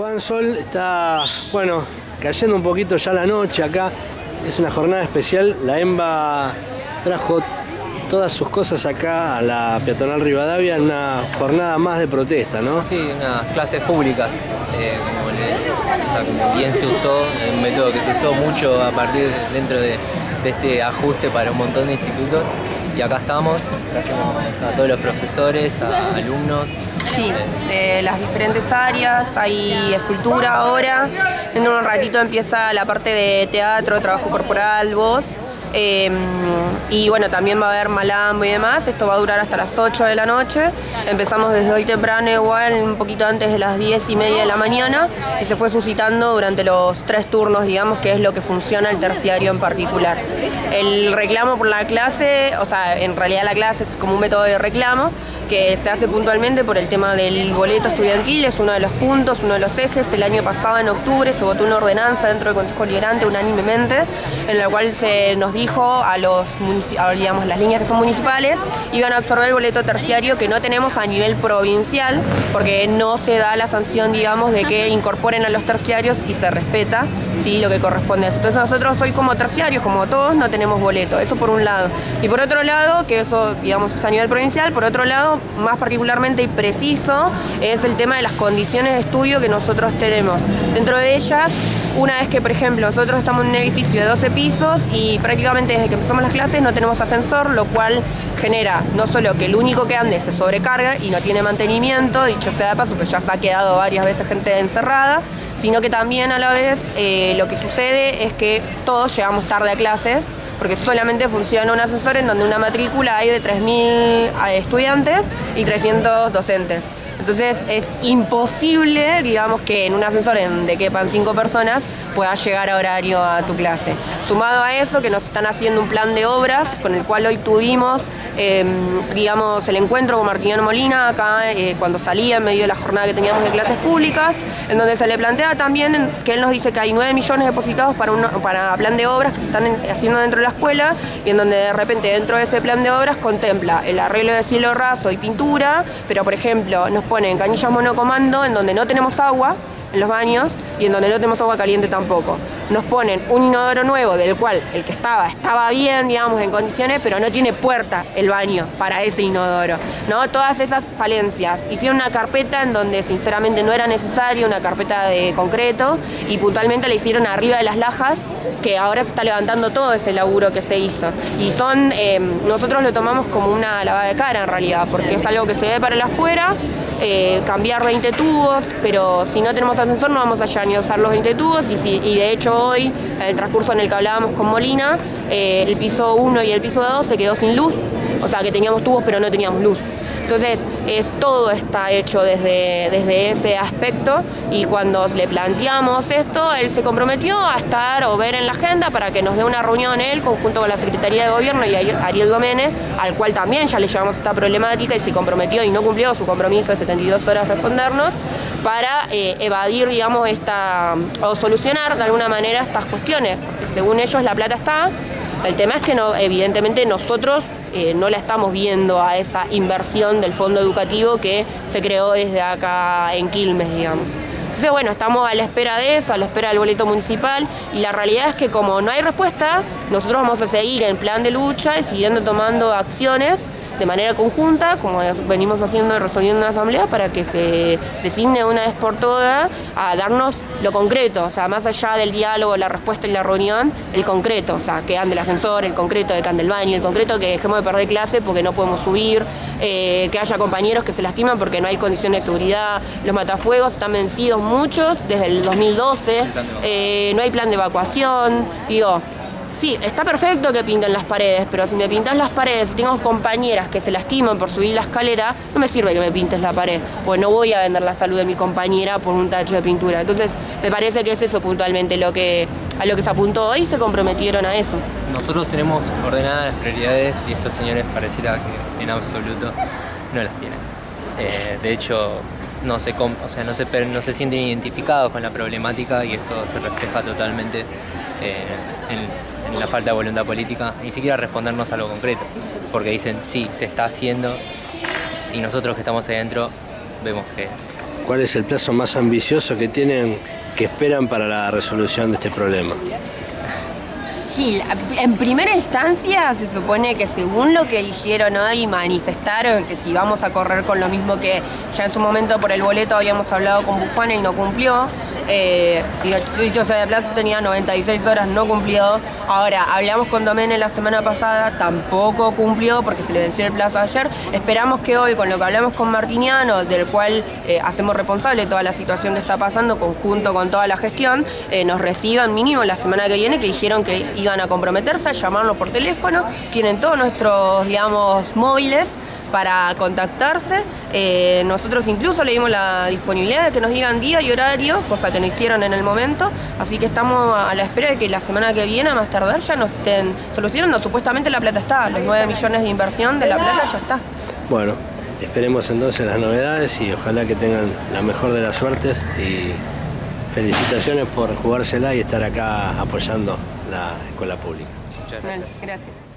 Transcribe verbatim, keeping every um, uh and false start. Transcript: Juan Sol, está, bueno, cayendo un poquito ya la noche acá. Es una jornada especial. La EMBA trajo todas sus cosas acá a la peatonal Rivadavia en una jornada más de protesta, ¿no? Sí, unas clases públicas. Eh, como, le, o sea, como bien se usó, un método que se usó mucho a partir de, dentro de, de este ajuste para un montón de institutos. Y acá estamos, gracias a todos los profesores, a alumnos. Sí, de las diferentes áreas, hay escultura ahora, en un ratito empieza la parte de teatro, trabajo corporal, voz, eh, y bueno, también va a haber malambo y demás. Esto va a durar hasta las ocho de la noche, empezamos desde hoy temprano igual, un poquito antes de las diez y media de la mañana, y se fue suscitando durante los tres turnos, digamos, que es lo que funciona el terciario en particular. El reclamo por la clase, o sea, en realidad la clase es como un método de reclamo, que se hace puntualmente por el tema del boleto estudiantil, es uno de los puntos, uno de los ejes. El año pasado, en octubre, se votó una ordenanza dentro del Consejo Liberante unánimemente, en la cual se nos dijo a los a, digamos, las líneas que son municipales, iban a absorber el boleto terciario que no tenemos a nivel provincial, porque no se da la sanción, digamos, de que incorporen a los terciarios y se respeta, ¿sí?, lo que corresponde a eso. Entonces nosotros hoy como terciarios, como todos, no tenemos boleto, eso por un lado. Y por otro lado, que eso, digamos, es a nivel provincial, por otro lado, más particularmente y preciso, es el tema de las condiciones de estudio que nosotros tenemos. Dentro de ellas, una es que, por ejemplo, nosotros estamos en un edificio de doce pisos y prácticamente desde que empezamos las clases no tenemos ascensor, lo cual genera no solo que el único que ande se sobrecarga y no tiene mantenimiento, dicho sea de paso, pues ya se ha quedado varias veces gente encerrada, sino que también a la vez eh, lo que sucede es que todos llegamos tarde a clases, porque solamente funciona un ascensor en donde una matrícula hay de tres mil estudiantes y trescientos docentes. Entonces es imposible, digamos, que en un ascensor en donde quepan cinco personas puedas llegar a horario a tu clase. Sumado a eso, que nos están haciendo un plan de obras, con el cual hoy tuvimos, eh, digamos, el encuentro con Martiniano Molina, acá eh, cuando salía en medio de la jornada que teníamos de clases públicas, en donde se le plantea también que él nos dice que hay nueve millones depositados para, un, para plan de obras que se están haciendo dentro de la escuela, y en donde de repente dentro de ese plan de obras contempla el arreglo de cielo raso y pintura, pero por ejemplo nos ponen canillas monocomando en donde no tenemos agua en los baños y en donde no tenemos agua caliente tampoco. Nos ponen un inodoro nuevo, del cual el que estaba, estaba bien, digamos, en condiciones, pero no tiene puerta el baño para ese inodoro, ¿no? Todas esas falencias. Hicieron una carpeta en donde sinceramente no era necesario, una carpeta de concreto, y puntualmente la hicieron arriba de las lajas, que ahora se está levantando todo ese laburo que se hizo. Y son, eh, nosotros lo tomamos como una lavada de cara en realidad, porque es algo que se ve para el afuera, eh, cambiar veinte tubos, pero si no tenemos ascensor no vamos allá ni a usar los veinte tubos, y, si, y de hecho hoy, en el transcurso en el que hablábamos con Molina, eh, el piso uno y el piso dos se quedó sin luz, o sea que teníamos tubos pero no teníamos luz. Entonces, es, todo está hecho desde, desde ese aspecto, y cuando le planteamos esto, él se comprometió a estar o ver en la agenda para que nos dé una reunión él, conjunto con la Secretaría de Gobierno y Ariel Domenech, al cual también ya le llevamos esta problemática y se comprometió y no cumplió su compromiso de setenta y dos horas respondernos, para eh, evadir, digamos, esta o solucionar de alguna manera estas cuestiones, porque según ellos la plata está. El tema es que no, evidentemente nosotros eh, no la estamos viendo a esa inversión del fondo educativo que se creó desde acá en Quilmes, digamos. Entonces, bueno, estamos a la espera de eso, a la espera del boleto municipal, y la realidad es que como no hay respuesta, nosotros vamos a seguir en plan de lucha y siguiendo tomando acciones de manera conjunta, como venimos haciendo y resolviendo en la asamblea, para que se designe una vez por todas a darnos lo concreto, o sea, más allá del diálogo, la respuesta y la reunión, el concreto, o sea, que ande el ascensor, el concreto de Candelbaño, el concreto que dejemos de perder clase porque no podemos subir, eh, que haya compañeros que se lastiman porque no hay condiciones de seguridad, los matafuegos están vencidos muchos desde el dos mil doce, eh, no hay plan de evacuación, digo. Sí, está perfecto que pinten las paredes, pero si me pintas las paredes y tengo compañeras que se lastiman por subir la escalera, no me sirve que me pintes la pared, pues no voy a vender la salud de mi compañera por un tacho de pintura. Entonces, me parece que es eso puntualmente lo que, a lo que se apuntó hoy, se comprometieron a eso. Nosotros tenemos ordenadas las prioridades y estos señores pareciera que en absoluto no las tienen. Eh, de hecho, no se, o sea, no se, no se sienten identificados con la problemática, y eso se refleja totalmente eh, en... en la falta de voluntad política, ni siquiera respondernos algo concreto, porque dicen, sí, se está haciendo, y nosotros que estamos ahí adentro vemos que... ¿Cuál es el plazo más ambicioso que tienen, que esperan para la resolución de este problema? Sí, en primera instancia se supone que según lo que eligieron hoy manifestaron que si vamos a correr con lo mismo que ya en su momento por el boleto habíamos hablado con Bufana y no cumplió, eh, dicho sea de plazo tenía noventa y seis horas, no cumplió. Ahora, hablamos con Domenech la semana pasada, tampoco cumplió porque se le venció el plazo ayer. Esperamos que hoy, con lo que hablamos con Martiniano, del cual eh, hacemos responsable toda la situación que está pasando, conjunto con toda la gestión, eh, nos reciban mínimo la semana que viene, que dijeron que iban a comprometerse a llamarnos por teléfono, tienen todos nuestros, digamos, móviles para contactarse. Eh, nosotros incluso le dimos la disponibilidad de que nos digan día y horario, cosa que no hicieron en el momento, así que estamos a la espera de que la semana que viene, a más tardar, ya nos estén solucionando. Supuestamente la plata está, los nueve millones de inversión de la plata ya está. Bueno, esperemos entonces las novedades y ojalá que tengan la mejor de las suertes y felicitaciones por jugársela y estar acá apoyando la escuela pública. Muchas gracias. Bueno, gracias.